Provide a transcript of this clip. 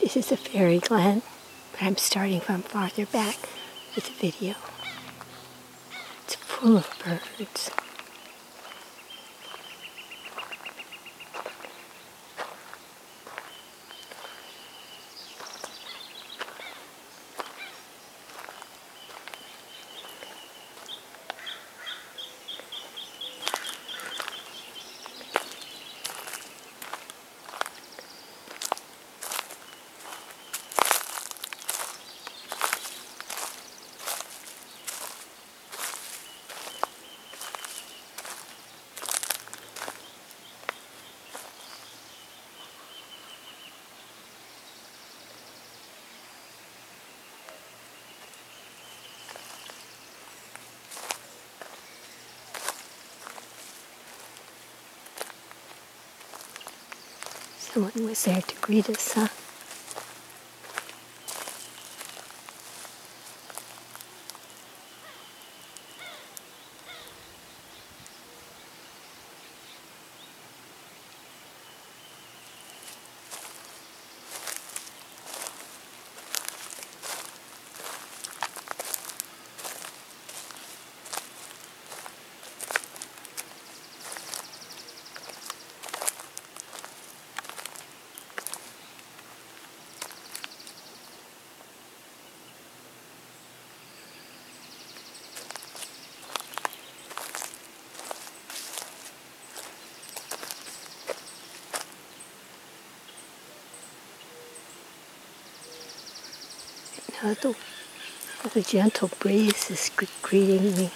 This is the Faerie Glen, but I'm starting from farther back with the video. It's full of birds. Someone was there to greet us, huh? Now the gentle breeze is greeting me.